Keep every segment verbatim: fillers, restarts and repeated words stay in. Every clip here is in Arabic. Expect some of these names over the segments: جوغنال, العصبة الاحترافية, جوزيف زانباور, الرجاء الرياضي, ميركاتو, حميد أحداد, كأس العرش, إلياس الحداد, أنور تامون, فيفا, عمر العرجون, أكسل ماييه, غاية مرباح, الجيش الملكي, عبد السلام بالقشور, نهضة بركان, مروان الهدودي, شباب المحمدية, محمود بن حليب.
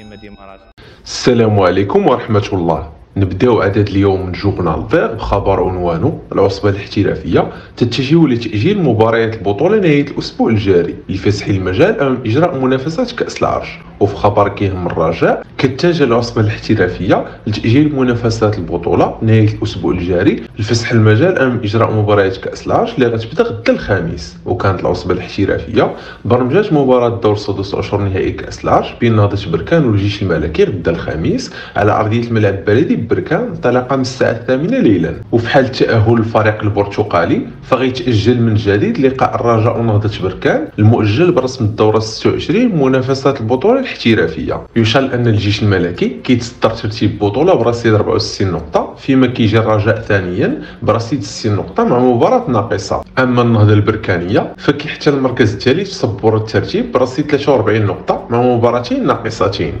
ديما ديما راسك. السلام عليكم ورحمة الله. نبداو عدد اليوم من جوغنال فيغ بخبر عنوانه العصبة الاحترافية تتجه لتأجيل مباريات البطولة نهاية الأسبوع الجاري لفسح المجال أمام إجراء منافسات كأس العرش. وفي خبر كيهم الرجاء كتتجه العصبة الاحترافية لتأجيل منافسات البطولة نهاية الأسبوع الجاري لفسح المجال أمام إجراء مباريات كأس العرش اللي غتبدا غدا الخميس. وكانت العصبة الاحترافية برمجات مباراة دور السادس عشر نهائي كأس العرش بين نهضة بركان والجيش الملكي غدا الخميس على أرضية الملعب البلدي بركان انطلاقا من الساعة الثامنة ليلا. وفي حال تأهل الفريق البرتقالي فغيتأجل من جديد لقاء الرجاء ونهضة بركان المؤجل برسم الدورة ستة وعشرين منافسات البطولة الاحترافية. يشار أن الجيش الملكي كيتصدر ترتيب البطولة برصيد أربعة وستين نقطة، فيما كيجي الرجاء ثانيا برصيد ستين نقطة مع مباراة ناقصة. أما النهضة البركانية فكيحتل المركز الثالث في صبورة الترتيب برصيد ثلاثة وأربعين نقطة مع مباراتين ناقصتين.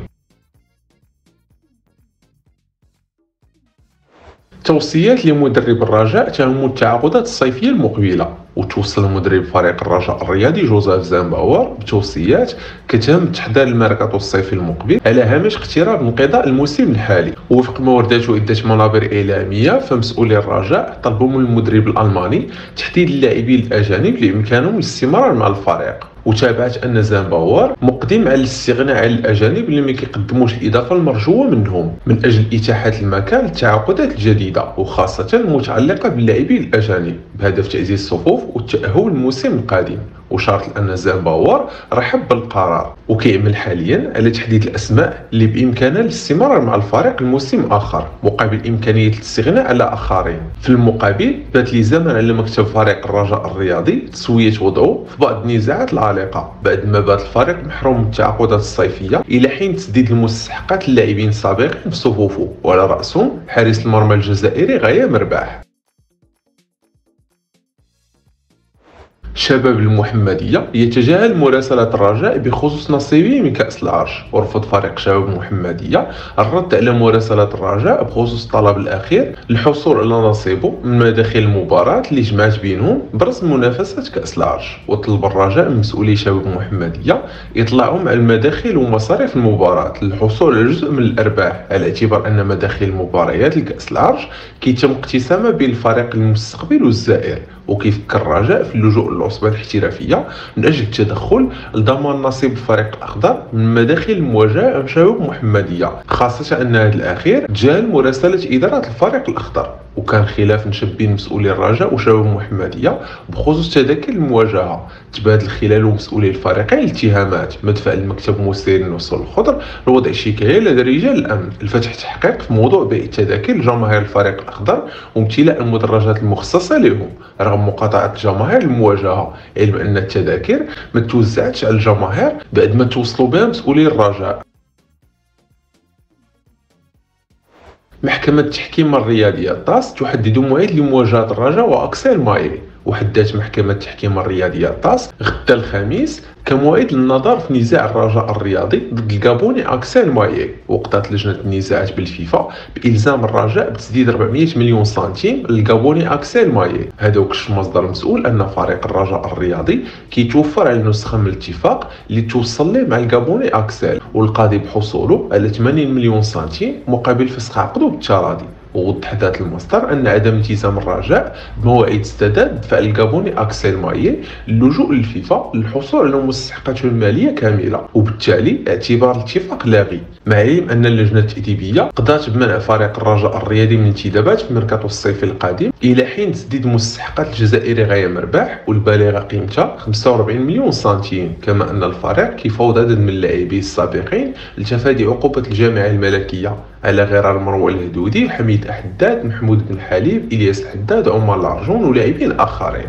توصيات لمدرب الرجاء تهم التعاقدات الصيفية المقبلة. وتوصل مدرب فريق الرجاء الرياضي جوزيف زانباور بتوصيات كتهم تحضير الميركاتو الصيفي المقبل على هامش اقتراب انقضاء الموسم الحالي. ووفق ما وردته عدة منابر إعلامية فمسؤولي الرجاء طلبوا من المدرب الألماني تحديد اللاعبين الأجانب لإمكانهم الاستمرار مع الفريق. وتابعت أن زانباور مقدم على الاستغناء عن الأجانب اللي ما كيقدموش الإضافة المرجوة منهم من أجل إتاحة المكان للتعاقدات الجديدة وخاصة المتعلقة باللاعبين الأجانب بهدف تعزيز الصفوف والتأهل للموسم القادم. وشارط أن زانباور رحب بالقرار وكيعمل حاليا على تحديد الأسماء اللي بإمكانها الاستمرار مع الفريق الموسم آخر مقابل إمكانية الاستغناء على آخرين. في المقابل بات لزاما على مكتب فريق الرجاء الرياضي تسوية وضعه في بعض النزاعات العالقة بعد ما بات الفريق محروم من التعاقدات الصيفية إلى حين تسديد المستحقات اللاعبين السابقين في صفوفه وعلى رأسهم حارس المرمى الجزائري غاية مرباح. شباب المحمدية يتجاهل مراسلة الرجاء بخصوص نصيبه من كأس العرش. ورفض فريق شباب المحمدية الرد على مراسلة الرجاء بخصوص الطلب الأخير للحصول على نصيبه من مداخل المباراة اللي جمعت بينهم برسم منافسة كأس العرش. وطلب الرجاء من مسؤولي شباب المحمدية إطلاعهم على المداخل ومصاريف المباراة للحصول على جزء من الأرباح على اعتبار أن مداخل المباريات لكأس العرش كيتم اقتسامها بين الفريق المستقبل والزائر. وكيفكر الرجاء في اللجوء للعصبة الاحترافية من أجل التدخل لضمان نصيب الفريق الأخضر من مداخل المواجهة أمام شباب المحمدية، خاصة أن هذا الأخير تجاهل مراسلة إدارة الفريق الأخضر. وكان خلاف نشب بين مسؤولي الرجاء وشباب المحمدية بخصوص تذاكر المواجهة. تبادل خلاله مسؤولي الفريقين الاتهامات مدفع المكتب مسير الوصول الخضر لوضع شكاية لدى رجال الأمن لفتح تحقيق في موضوع بيع التذاكر لجماهير الفريق الأخضر وامتلاء المدرجات المخصصة لهم رغم مقاطعة جماهير المواجهة، علما يعني أن التذاكر ما توزعتش على الجماهير بعد ما توصلوا بها مسؤولي الرجاء. محكمة التحكيم الرياضية طاس تحدد موعد لمواجهة الرجاء وأكسل ماييه. وحددت محكمة التحكيم الرياضية طاس غدا الخميس كموعد للنظر في نزاع الرجاء الرياضي ضد الكابوني أكسل ماييه. وقضت لجنة النزاعات بالفيفا بإلزام الرجاء بتسديد أربعمائة مليون سنتيم للكابوني أكسل ماييه. هذا وكشف مصدر مسؤول أن فريق الرجاء الرياضي كيتوفر على نسخة من الاتفاق اللي توصل له مع الكابوني أكسل والقاضي بحصوله على ثمانين مليون سنتيم مقابل فسخ عقده بالتراضي. ووضح ذات المصدر أن عدم التزام الرجاء بمواعيد استداد دفع الكابوني أكسل ماييه للجوء للفيفا للحصول على مستحقاته المالية كاملة وبالتالي اعتبار الاتفاق لاغي. مع العلم أن اللجنة التأديبية قضات بمنع فريق الرجاء الرياضي من الانتدابات في ميركاتو الصيفي القادم إلى حين تسديد مستحقات الجزائري غاية مرباح والبالغة قيمتها خمسة وأربعين مليون سنتيم، كما أن الفريق كيفوض عدد من اللاعبين السابقين لتفادي عقوبة الجامعة الملكية على غرار مروان الهدودي، حميد أحداد، محمود بن حليب، إلياس الحداد، عمر العرجون ولاعبين آخرين.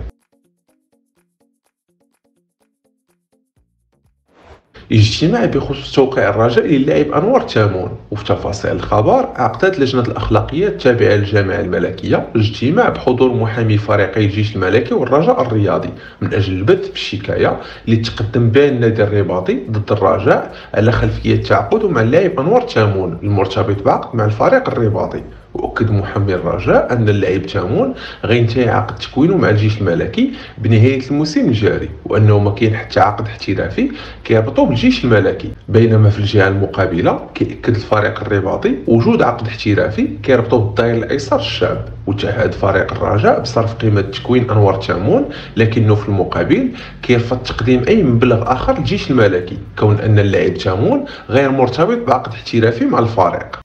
اجتماع بخصوص توقيع الرجاء للاعب أنور تامون. وفي تفاصيل الخبر عقدت لجنة الأخلاقيات التابعة للجامعة الملكية اجتماع بحضور محامي فريقي الجيش الملكي والرجاء الرياضي من أجل البث بالشكاية اللي تقدم بها النادي الرباطي ضد الرجاء على خلفية تعاقده مع اللاعب أنور تامون المرتبط بعقد مع الفريق الرباطي. واكد محامي الرجاء ان اللاعب تامون غينتهي عقد تكوينه مع الجيش الملكي بنهايه الموسم الجاري، وانه ما كاين حتى عقد احترافي كيربطو بالجيش الملكي، بينما في الجهه المقابله كيأكد الفريق الرباطي وجود عقد احترافي كيربطو بالدائر الايسر الشعب، وتعهد فريق الرجاء بصرف قيمه تكوين انور تامون، لكنه في المقابل كيرفض تقديم اي مبلغ اخر للجيش الملكي كون ان اللاعب تامون غير مرتبط بعقد احترافي مع الفريق.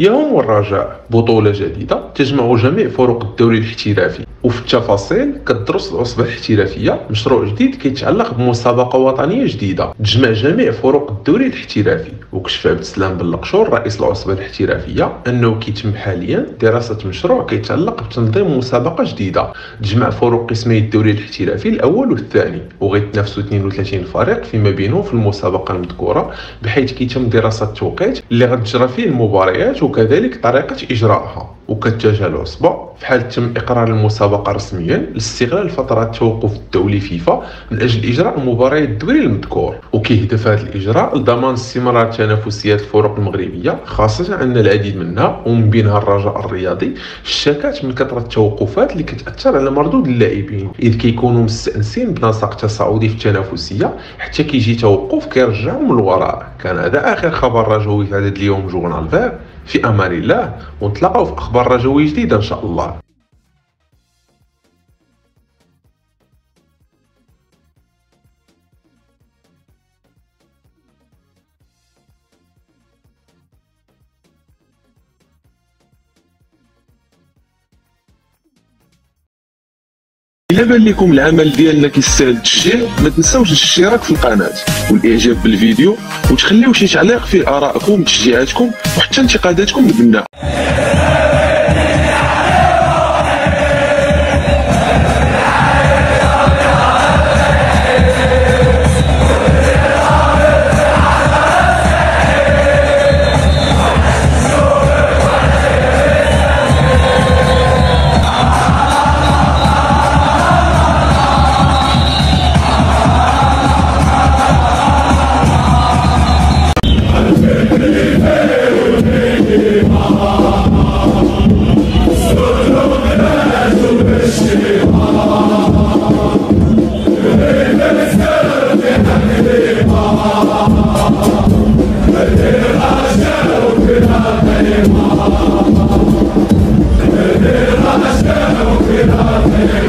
يوم الرجاء بطولة جديدة تجمع جميع فروق الدوري الاحترافي، وفي التفاصيل كتدرس العصبة الاحترافية مشروع جديد كيتعلق بمسابقة وطنية جديدة تجمع جميع فروق الدوري الاحترافي. وكشف عبد السلام بالقشور رئيس العصبة الاحترافية انه كيتم حاليا دراسة مشروع كيتعلق بتنظيم مسابقة جديدة تجمع فروق قسمي الدوري الاحترافي الاول والثاني، وغيتنافسوا اثنين وثلاثين فريق فيما بينهم في المسابقة المذكورة، بحيث كيتم دراسة التوقيت اللي غتجرى فيه المباريات وكذلك طريقة إجراءها. وكتجه العصبة في حال تم إقرار المسابقة رسميا لاستغلال فترة التوقف الدولي فيفا من أجل إجراء مباريات الدوري المذكور، وكيهدف هذا الإجراء لضمان استمرار تنافسيات الفرق المغربية، خاصة أن العديد منها ومن بينها الرجاء الرياضي شكات من كثرة التوقفات اللي كتأثر على مردود اللاعبين، إذ كيكونوا مستأنسين بنسق تصاعدي في التنافسية حتى كيجي توقف كيرجعهم للوراء. كان هذا آخر خبر رجوي في عدد اليوم جوغنال فاب، في أمان الله ونتلاقاو في أخبار رجوية جديدة إن شاء الله. إلا بان لكم العمل ديالنا كيستاهل التشجيع، ما تنساوش الاشتراك في القناة والاعجاب بالفيديو، وتخليو شي تعليق فيه آراءكم وتشجيعاتكم وحتى انتقاداتكم مبناء. We're